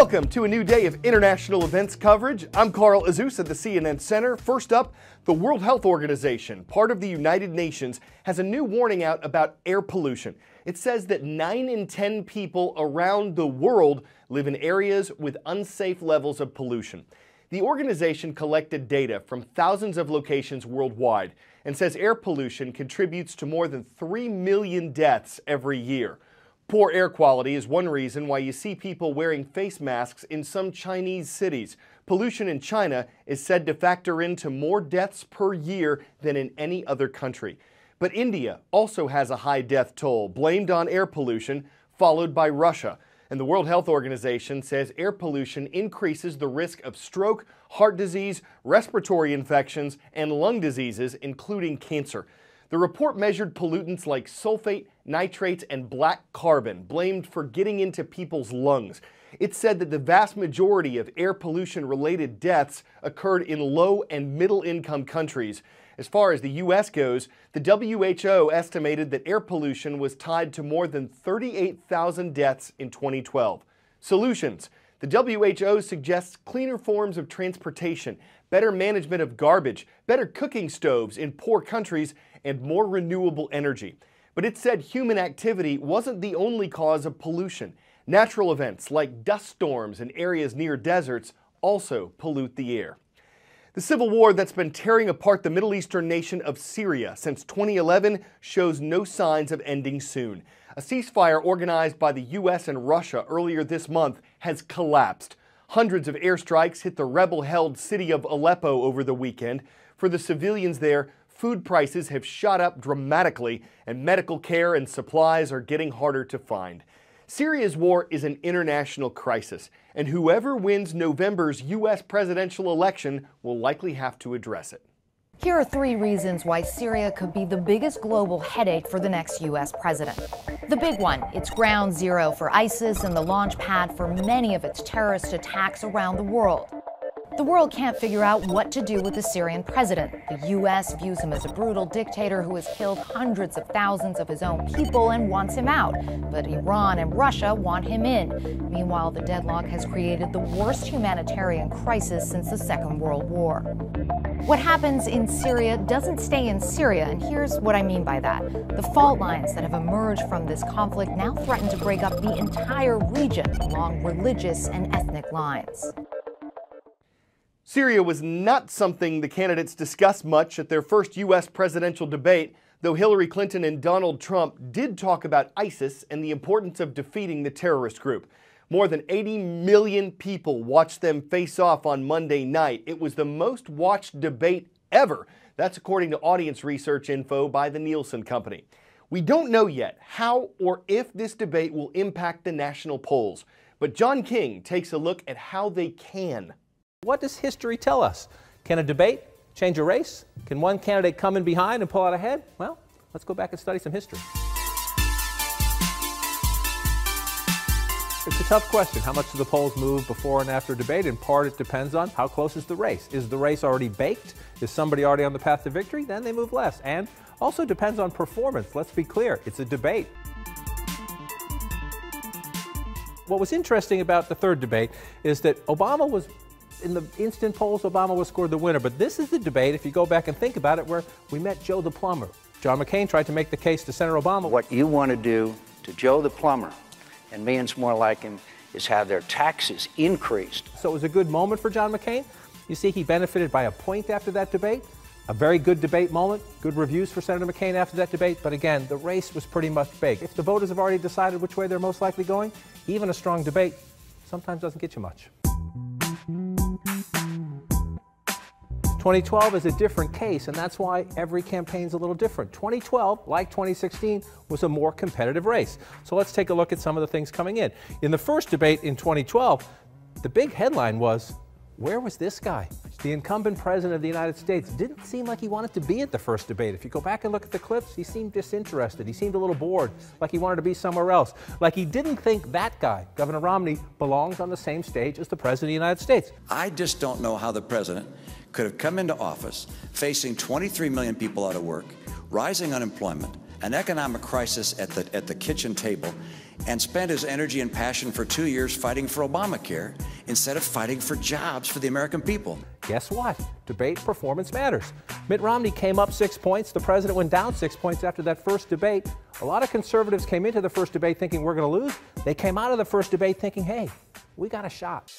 Welcome to a new day of international events coverage. I'm Carl Azuz at the CNN Center. First up, the World Health Organization, part of the United Nations, has a new warning out about air pollution. It says that 9 in 10 people around the world live in areas with unsafe levels of pollution. The organization collected data from thousands of locations worldwide and says air pollution contributes to more than 3 million deaths every year. Poor air quality is one reason why you see people wearing face masks in some Chinese cities. Pollution in China is said to factor into more deaths per year than in any other country. But India also has a high death toll, blamed on air pollution, followed by Russia. And the World Health Organization says air pollution increases the risk of stroke, heart disease, respiratory infections, and lung diseases, including cancer. The report measured pollutants like sulfate, nitrates, and black carbon, blamed for getting into people's lungs. It said that the vast majority of air pollution-related deaths occurred in low- and middle-income countries. As far as the U.S. goes, the WHO estimated that air pollution was tied to more than 38,000 deaths in 2012. Solutions. The WHO suggests cleaner forms of transportation, better management of garbage, better cooking stoves in poor countries, and more renewable energy. But it said human activity wasn't the only cause of pollution. Natural events like dust storms in areas near deserts also pollute the air. The civil war that's been tearing apart the Middle Eastern nation of Syria since 2011 shows no signs of ending soon. A ceasefire organized by the U.S. and Russia earlier this month has collapsed. Hundreds of airstrikes hit the rebel-held city of Aleppo over the weekend. For the civilians there, food prices have shot up dramatically, and medical care and supplies are getting harder to find. Syria's war is an international crisis, and whoever wins November's U.S. presidential election will likely have to address it. Here are three reasons why Syria could be the biggest global headache for the next U.S. president. The big one, it's ground zero for ISIS and the launch pad for many of its terrorist attacks around the world. The world can't figure out what to do with the Syrian president. The U.S. views him as a brutal dictator who has killed hundreds of thousands of his own people and wants him out. But Iran and Russia want him in. Meanwhile, the deadlock has created the worst humanitarian crisis since the Second World War. What happens in Syria doesn't stay in Syria, and here's what I mean by that. The fault lines that have emerged from this conflict now threaten to break up the entire region along religious and ethnic lines. Syria was not something the candidates discussed much at their first U.S. presidential debate, though Hillary Clinton and Donald Trump did talk about ISIS and the importance of defeating the terrorist group. More than 80 million people watched them face off on Monday night. It was the most watched debate ever. That's according to audience research info by the Nielsen Company. We don't know yet how or if this debate will impact the national polls, but John King takes a look at how they can. What does history tell us? Can a debate change a race? Can one candidate come in behind and pull out ahead? Well, let's go back and study some history. It's a tough question. How much do the polls move before and after debate? In part, it depends on how close is the race. Is the race already baked? Is somebody already on the path to victory? Then they move less. And also depends on performance. Let's be clear, it's a debate. What was interesting about the third debate is that Obama was in the instant polls, Obama was scored the winner. But this is the debate, if you go back and think about it, where we met Joe the plumber. John McCain tried to make the case to Senator Obama. What you want to do to Joe the plumber, and millions more like him, is have their taxes increased. So it was a good moment for John McCain. You see, he benefited by a point after that debate. A very good debate moment, good reviews for Senator McCain after that debate. But again, the race was pretty much baked. If the voters have already decided which way they're most likely going, even a strong debate sometimes doesn't get you much. 2012 is a different case, and that's why every campaign's a little different. 2012, like 2016, was a more competitive race. So let's take a look at some of the things coming in. In the first debate in 2012, the big headline was, where was this guy? The incumbent president of the United States didn't seem like he wanted to be at the first debate. If you go back and look at the clips, he seemed disinterested. He seemed a little bored, like he wanted to be somewhere else. Like he didn't think that guy, Governor Romney, belongs on the same stage as the president of the United States. I just don't know how the president could have come into office facing 23 million people out of work, rising unemployment, an economic crisis at the kitchen table, and spent his energy and passion for 2 years fighting for Obamacare instead of fighting for jobs for the American people. Guess what? Debate performance matters. Mitt Romney came up 6 points. The president went down 6 points after that first debate. A lot of conservatives came into the first debate thinking we're going to lose. They came out of the first debate thinking, hey, we got a shot.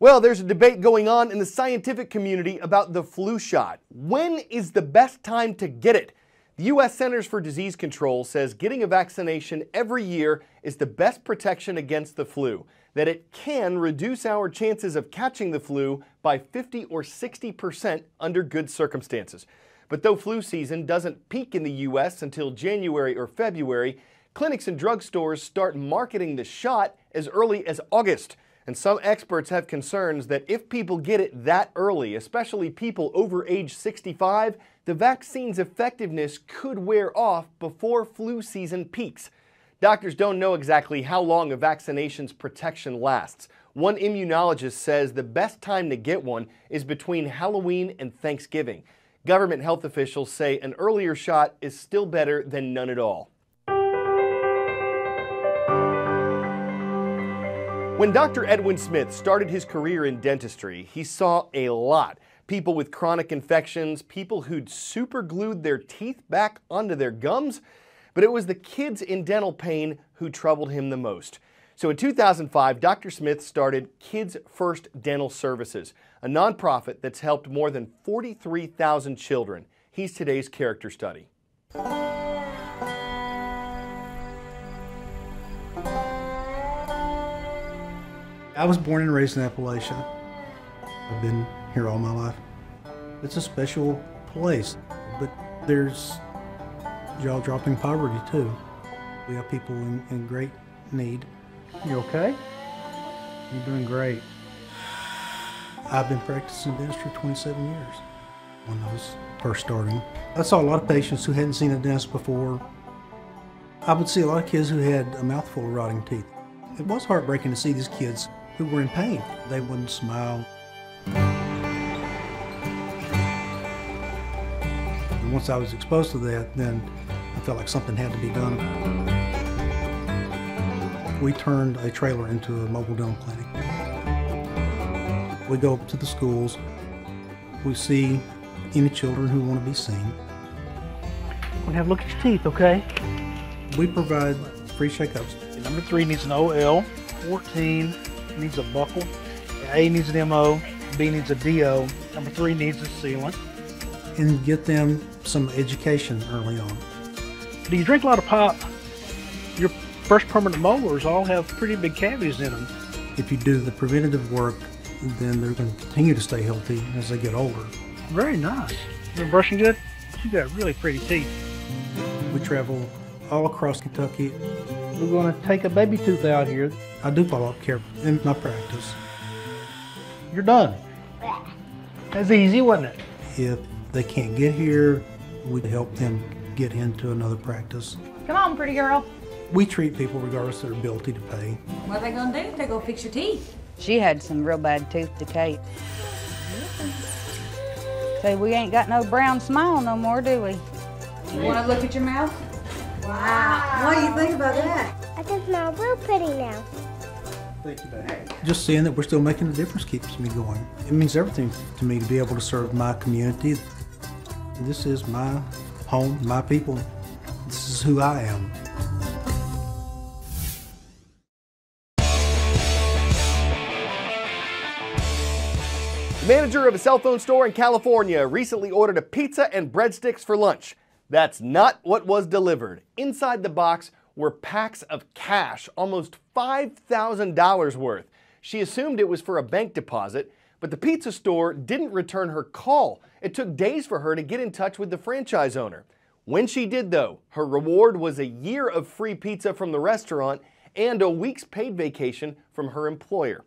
Well, there's a debate going on in the scientific community about the flu shot. When is the best time to get it? The U.S. Centers for Disease Control says getting a vaccination every year is the best protection against the flu, that it can reduce our chances of catching the flu by 50% or 60% under good circumstances. But though flu season doesn't peak in the U.S. until January or February, clinics and drugstores start marketing the shot as early as August. And some experts have concerns that if people get it that early, especially people over age 65, the vaccine's effectiveness could wear off before flu season peaks. Doctors don't know exactly how long a vaccination's protection lasts. One immunologist says the best time to get one is between Halloween and Thanksgiving. Government health officials say an earlier shot is still better than none at all. When Dr. Edwin Smith started his career in dentistry, he saw a lot. People with chronic infections, people who'd super glued their teeth back onto their gums. But it was the kids in dental pain who troubled him the most. So in 2005, Dr. Smith started Kids First Dental Services, a nonprofit that's helped more than 43,000 children. He's today's character study. I was born and raised in Appalachia. I've been here all my life. It's a special place, but there's jaw-dropping poverty too. We have people in great need. You okay? You're doing great. I've been practicing dentistry 27 years when I was first starting. I saw a lot of patients who hadn't seen a dentist before. I would see a lot of kids who had a mouthful of rotting teeth. It was heartbreaking to see these kids who were in pain. They wouldn't smile. And once I was exposed to that, then I felt like something had to be done. We turned a trailer into a mobile dental clinic. We go up to the schools. We see any children who want to be seen. We're gonna have a look at your teeth, okay? We provide free checkups. Number 3 needs an OL, 14 needs a buckle, A needs an MO, B needs a DO, number 3 needs a sealant. And get them some education early on. Do you drink a lot of pop? Your first permanent molars all have pretty big cavities in them. If you do the preventative work, then they're going to continue to stay healthy as they get older. Very nice. You're brushing good? You got really pretty teeth. We travel all across Kentucky. We're going to take a baby tooth out here. I do follow-up care in my practice. You're done. That's easy, wasn't it? If they can't get here, we help them get into another practice. Come on, pretty girl. We treat people regardless of their ability to pay. What are they going to do if they go fix your teeth? She had some real bad tooth decay. So we ain't got no brown smile no more, do we? You want to look at your mouth? Wow. What do you think about that? I think my real pretty now. Thank you, Dad. Just seeing that we're still making a difference keeps me going. It means everything to me to be able to serve my community. This is my home, my people. This is who I am. The manager of a cell phone store in California recently ordered a pizza and breadsticks for lunch. That's not what was delivered. Inside the box were packs of cash, almost $5,000 worth. She assumed it was for a bank deposit, but the pizza store didn't return her call. It took days for her to get in touch with the franchise owner. When she did, though, her reward was a year of free pizza from the restaurant and a week's paid vacation from her employer.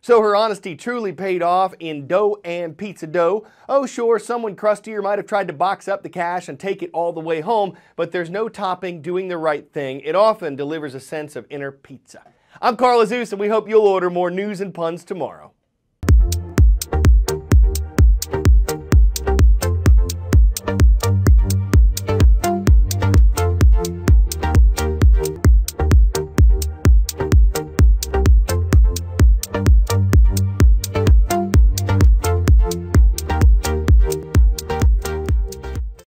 So her honesty truly paid off in dough and pizza dough. Oh sure, someone crustier might have tried to box up the cash and take it all the way home, but there's no topping doing the right thing. It often delivers a sense of inner pizza. I'm Carl Azuz, and we hope you'll order more news and puns tomorrow.